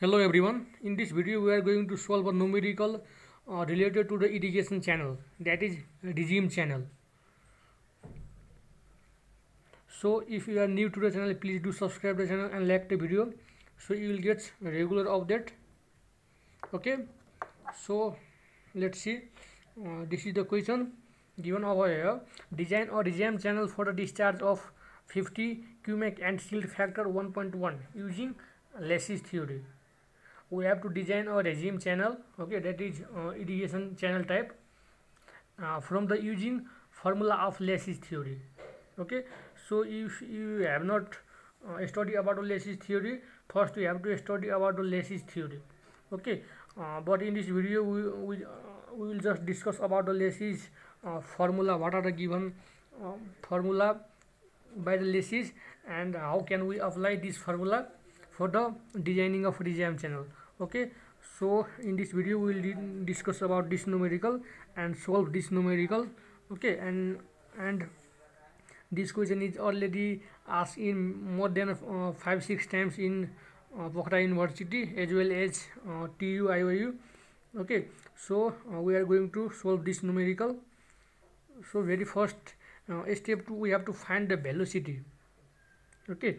Hello everyone, in this video we are going to solve a numerical related to the irrigation channel, that is regime channel. So if you are new to the channel, please do subscribe to the channel and like the video so you will get regular update. Okay, so let's see. This is the question given over here. Design a regime channel for the discharge of 50 cubic and silt factor 1.1 using Lacey's theory. We have to design our regime channel, okay, that is irrigation channel type, from the using formula of Lacey's theory. Okay, so if you have not studied about Lacey's theory, first you have to study about Lacey's theory. Okay, but in this video we will just discuss about Lacey's formula. What are the given formula by the Lacey's, and how can we apply this formula for the designing of regime channel. Okay, so in this video we will discuss about this numerical and solve this numerical. Okay, and this question is already asked in more than 5-6 times in Pokhara University, as well as TU IU. Okay, so we are going to solve this numerical. So very first step 2, we have to find the velocity. Okay,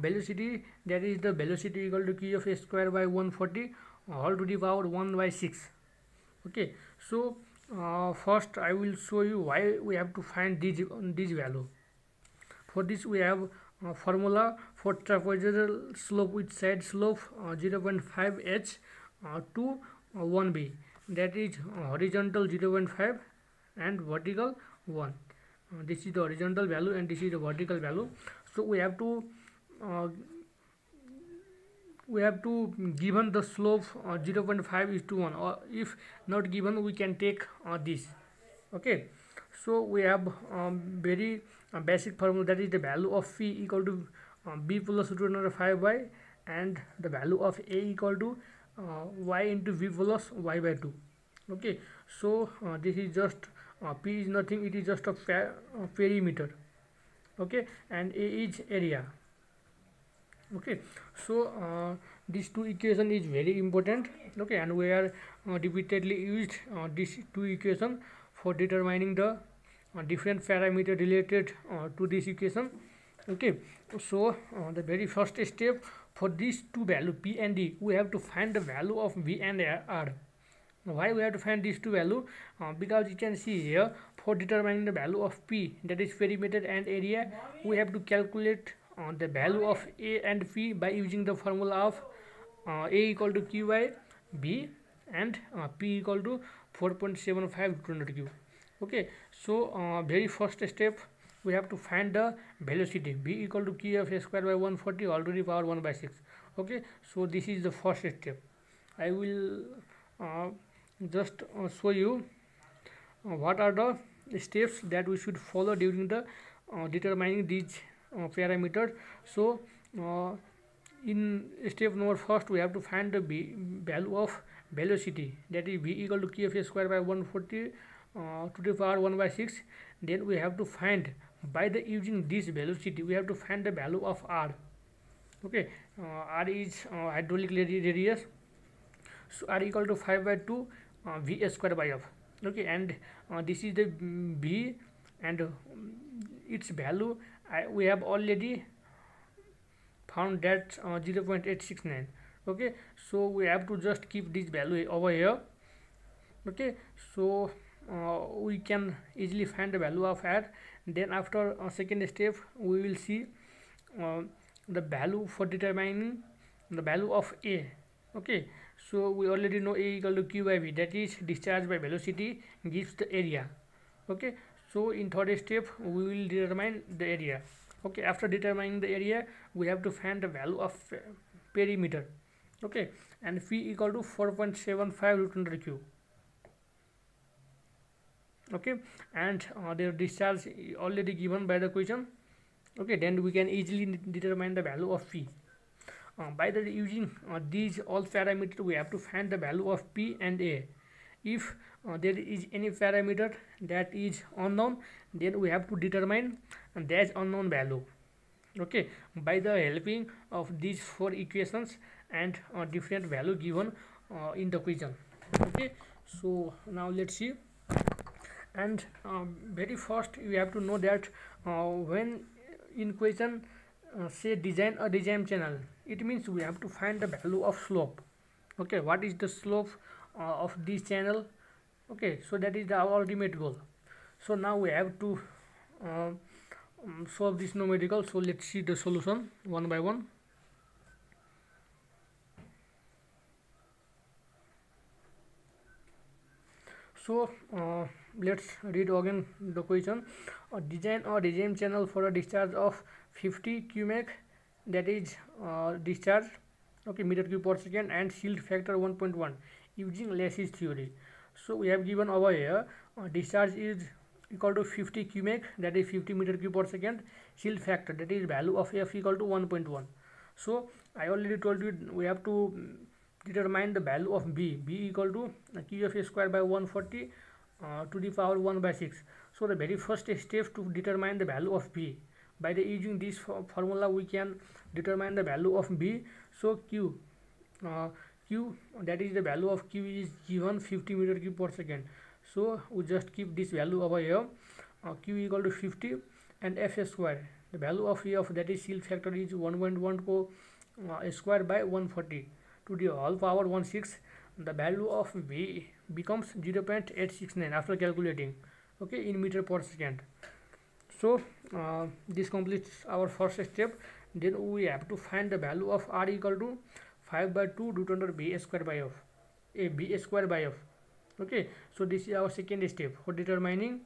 velocity, that is the velocity equal to q of a square by 140 all to the power 1/6. Okay, so first I will show you why we have to find this value. For this we have formula for trapezoidal slope with side slope 0.5h to 1b, that is horizontal 0.5 and vertical 1. This is the horizontal value and this is the vertical value. So we have to given the slope 0.5 is to 1, or if not given we can take this. Okay, so we have very basic formula, that is the value of phi equal to b plus root under 5y, and the value of a equal to y into b plus y by 2. Okay, so this is just p is nothing, it is just a perimeter. Okay, and A is area. Okay, so these two equation is very important. Okay, and we are repeatedly used these two equation for determining the different parameter related to this equation. Okay, so the very first step for these two value p and d, we have to find the value of v and r. Why we have to find these two value? Because you can see here, for determining the value of p, that is perimeter and area, we have to calculate the value of a and p by using the formula of a equal to q by b and p equal to 4.75 root under q. Okay, so very first step we have to find the velocity, b equal to q of a square by 140 all to the power 1/6. Okay, so this is the first step. I will just show you what are the steps that we should follow during the determining these parameters. So in step number first, we have to find the value of velocity, that is v equal to q of a square by 140 to the power 1/6. Then we have to find, by the using this velocity, we have to find the value of r. Okay, r is hydraulic radius, so r equal to 5 by 2 v square by f. Okay, and this is the b, and its value we have already found, that 0.869. okay, so we have to just keep this value over here. Okay, so we can easily find the value of r. Then after second step we will see the value for determining the value of a. Okay, so we already know a equal to q by v, that is discharge by velocity gives the area. Okay, so in third step we will determine the area. Okay, after determining the area we have to find the value of perimeter. Okay, and phi equal to 4.75 root under q. Okay, and their discharge already given by the equation. Okay, then we can easily determine the value of phi. By the using these all parameters, we have to find the value of p and a. If there is any parameter that is unknown, then we have to determine that unknown value. Okay, by the helping of these four equations and different value given in the question. Okay, so now let's see. And very first you have to know that when in question say design a design channel, it means we have to find the value of slope. Okay, what is the slope of this channel? Okay, so that is our ultimate goal. So now we have to solve this numerical. So let's see the solution one by one. So let's read again the question. Design a regime channel for a discharge of 50 cubic, that is discharge, okay, meter cube per second, and shield factor 1.1 using Lacey's theory. So we have given over here discharge is equal to 50 cubic, that is 50 meter cube per second, shield factor, that is value of F equal to 1.1. So I already told you we have to determine the value of b equal to q of a square by 140 to the power 1/6. So the very first step to determine the value of b, by the using this formula we can determine the value of b. So q, that is the value of q is given 50 meter cube per second. So we just keep this value over here, q equal to 50, and f square, the value of f, that is shield factor, is 1.1 ko square by 140 to the whole power 1/6. The value of b becomes 0.869 after calculating, okay, in meter per second. So this completes our first step. Then we have to find the value of r equal to 5/2 root under b square by f, a b square by f. Okay, so this is our second step for determining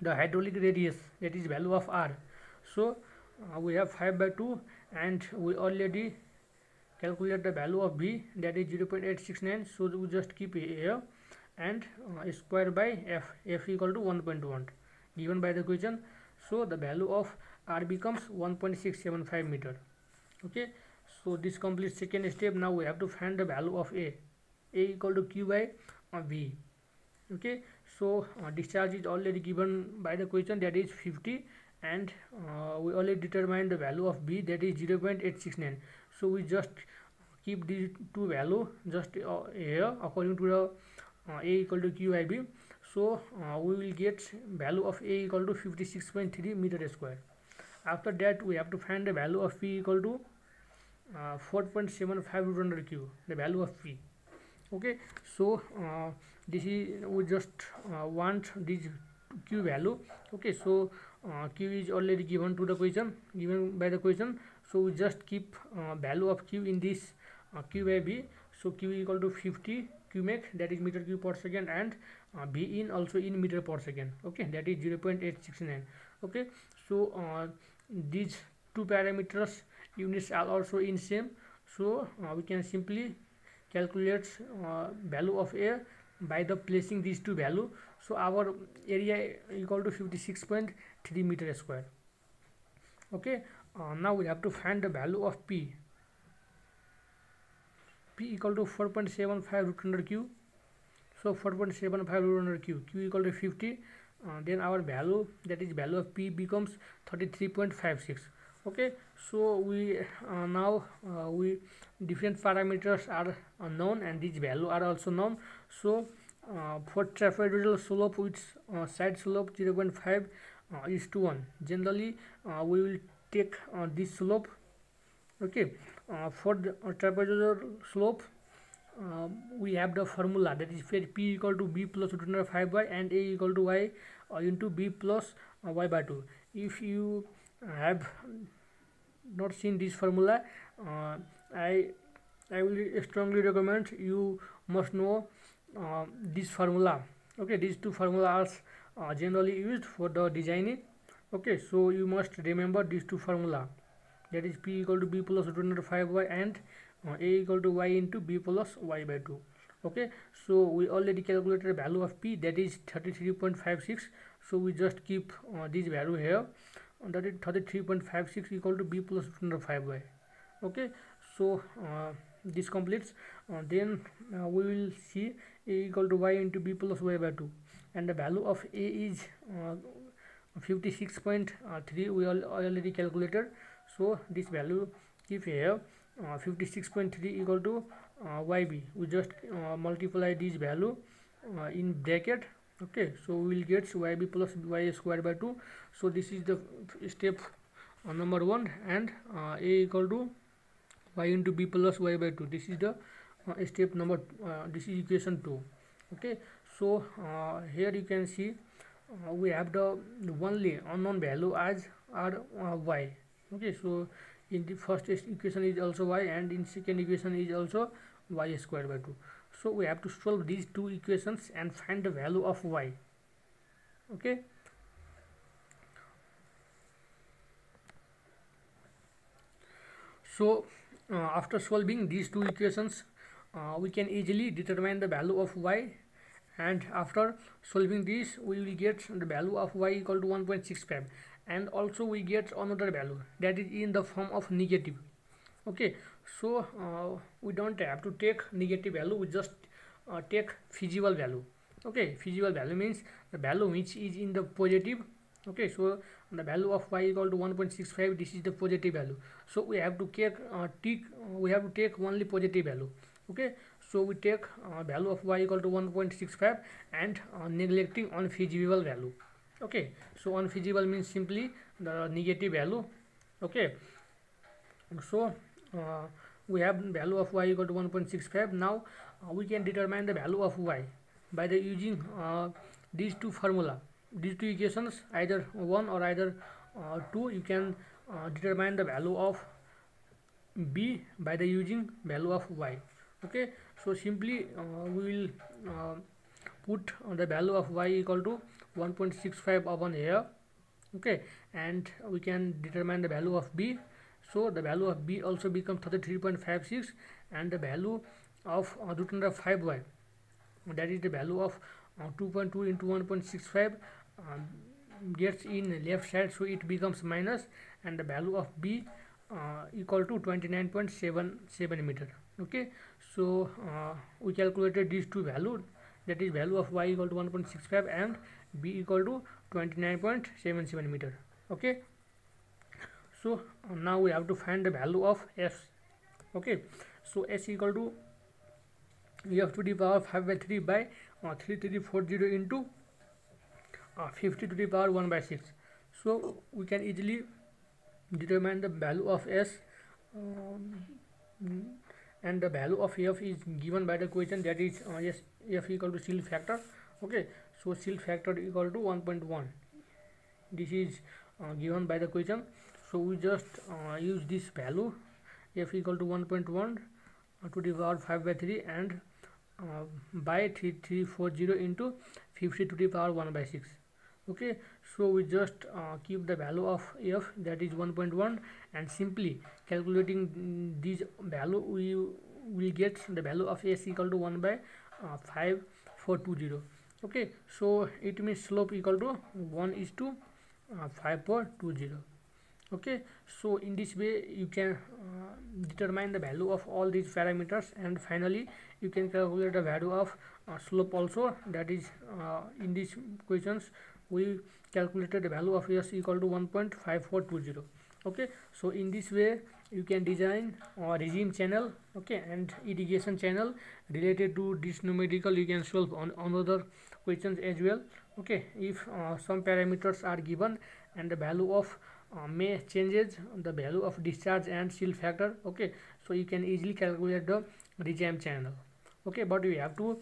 the hydraulic radius, that is value of r. So we have 5/2, and we already calculate the value of b, that is 0.869. So we just keep here, and square by f equal to 1.1 given by the question. So the value of r becomes 1.675 meter. Okay, so this completes second step. Now we have to find the value of a equal to q by b. Okay, so discharge is already given by the question, that is 50, and we already determined the value of b, that is 0.869. So we just keep these two value just here according to the a equal to q by b. So we will get value of a equal to 56.3 meter square. After that we have to find the value of p equal to 4.75 root under q, the value of p. Okay, so this is, we just want this q value. Okay, so q is already given to the question, given by the question. So we just keep value of q in this q by b. So q equal to 50 cubic, that is meter cube per second, and b in also in meter per second. Okay, that is 0.869. Okay, so these two parameters units are also in same. So we can simply calculate value of a by the placing these two value. So our area equal to 56.3 meter square. Okay, now we have to find the value of p equal to 4.75 root under q. So 4.75 root under q equal to 50, then our value, that is value of p, becomes 33.56. okay, so we now we different parameters are known, and these value are also known. So for trapezoidal slope with side slope 0.5 is to 1, generally we will take this slope. Okay, for the trapezoidal slope we have the formula, that is p equal to b plus root under 5y, and a equal to y into b plus y/2. If you have not seen this formula, I will strongly recommend you must know this formula. Okay, these two formulas are generally used for the designing. Okay, so you must remember these two formula, that is p equal to b plus root under 5y, and a equal to y into b plus y/2. Okay, so we already calculated the value of p, that is 33.56. so we just keep this value here, that is 33.56 equal to b plus root under 5y. Okay, so this completes. Then we will see a equal to y into b plus y/2, and the value of a is 56.3. We already calculated, so this value keep here, 56.3 equal to YB. We just multiply this value in bracket. Okay, so we will get YB plus Y square by 2. So this is the step number 1, and A equal to Y into B plus Y by 2. This is the step number, this is equation 2. Okay, so here you can see we have the only unknown value as R Y. Okay, so in the first equation is also Y, and in second equation is also Y square by 2. So we have to solve these two equations and find the value of Y. Okay, so after solving these two equations, we can easily determine the value of Y, and after solving this we will get the value of Y equal to 1.65, and also we get another value that is in the form of negative. Okay, so we don't have to take negative value, we just take feasible value. Okay, feasible value means the value which is in the positive. Okay, so the value of Y equal to 1.65, this is the positive value. So we have to take we have to take only positive value. Okay, so we take value of Y equal to 1.65 and neglecting unfeasible value. Okay, so unfeasible means simply the negative value. Okay, so we have value of Y equal to 1.65. Now we can determine the value of Y by the using these two formula, these two equations, either one or either two. You can determine the value of B by the using value of Y. Okay, so simply we will put the value of Y equal to 1.65 upon here. Okay, and we can determine the value of B. So the value of B also becomes 33.56, and the value of root under 5y, that is the value of 2.2 into 1.65 gets in left side, so it becomes minus, and the value of B equal to 29.77 meter. Okay, so we calculated these two values, that is value of Y equal to 1.65 and B equal to 29.77 meter. Okay, so now we have to find the value of S. Okay, so S equal to F to the power 5 by 3 by 3340 into 50 to the power 1 by 6. So we can easily determine the value of S, and the value of F is given by the equation, that is F equal to shield factor. Okay, so shield factor equal to 1.1. This is given by the equation. So we just use this value F equal to 1.1 to the power 5 by 3 and by 3340 into 50 to the power 1 by 6. Okay, so we just keep the value of F, that is 1.1, and simply calculating this value we will get the value of S equal to 1 by 5420. Okay, so it means slope equal to 1:5420. Okay, so in this way you can determine the value of all these parameters, and finally you can calculate the value of slope also, that is in these equations we calculated the value of S equal to 1.5420. Okay, so in this way you can design regime channel, okay, and irrigation channel related to this numerical. You can solve on other questions as well. Okay, if some parameters are given and the value of may changes, the value of discharge and shield factor. Okay, so you can easily calculate the regime channel. Okay, but you have to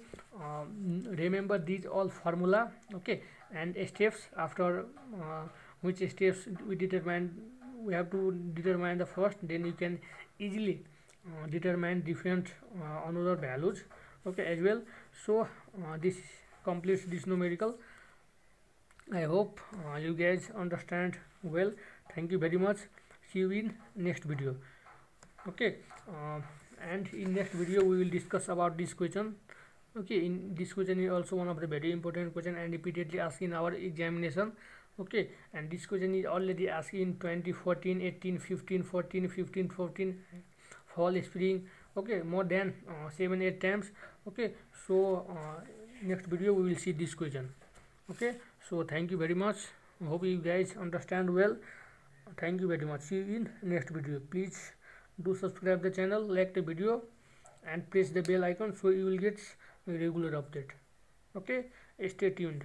remember these all formula. Okay, and steps, after which steps we have to determine the first, then you can easily determine different another values. Okay, as well. So this completes this numerical. I hope you guys understand well. Thank you very much. See you in next video. Okay, and in next video we will discuss about this question. Okay, in this question is also one of the very important question and repeatedly asked in our examination. Okay, and this question is already asked in 2014, 18, 15, 14, 15, 14, fall, spring. Okay, more than 7-8 times. Okay, so next video we will see this question. Okay, so thank you very much. Hope you guys understand well. Thank you very much. See you in next video. Please do subscribe the channel, like the video and press the bell icon so you will get regular update. Okay, stay tuned.